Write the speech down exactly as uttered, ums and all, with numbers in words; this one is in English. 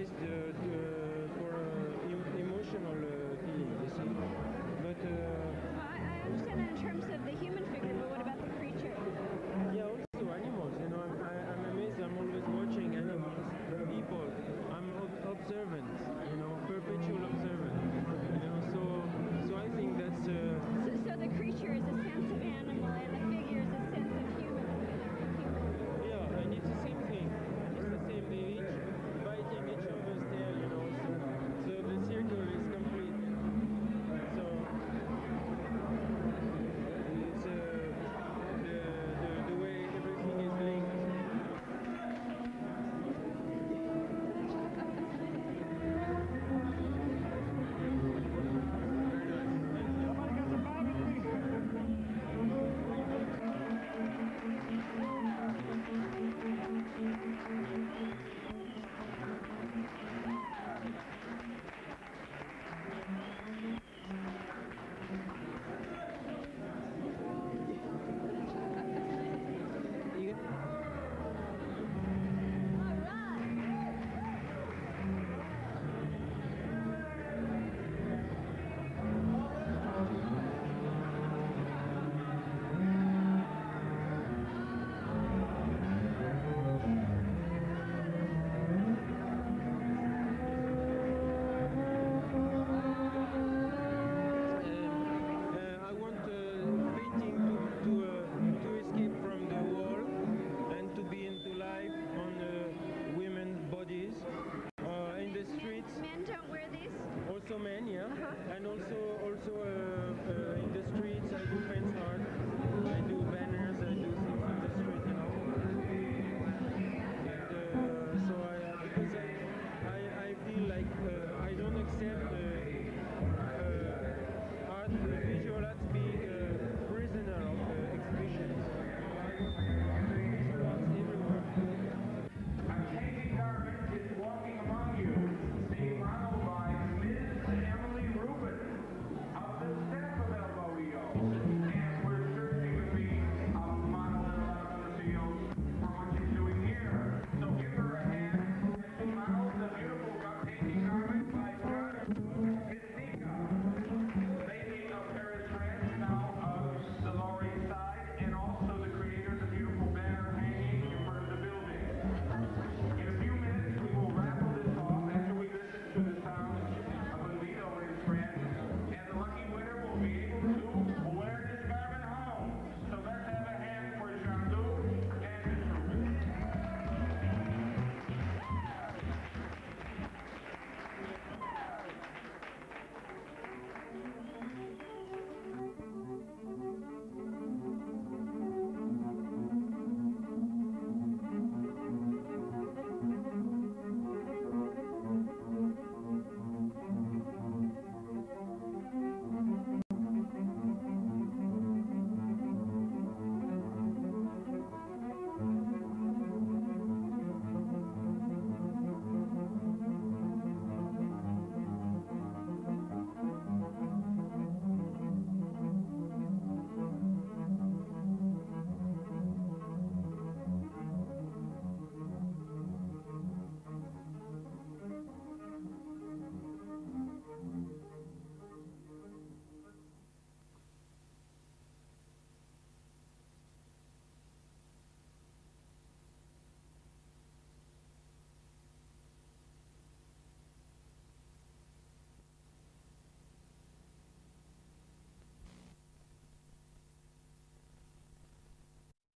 place the, the, for uh, emotional uh, feeling, you see. But uh, well, I, I understand that in terms of the human figure, but what about the creature? Yeah, also animals. You know, I'm, I, I'm amazed. I'm always watching animals, people. I'm ob observant. You know, perpetual observant. You know, so so I think that's. Uh, so, so the creature is a sense of animal, and the figure is a sense of human. Yeah, and it's the same thing. It's the same thing. Men don't wear this. Also men, yeah, uh-huh. And also also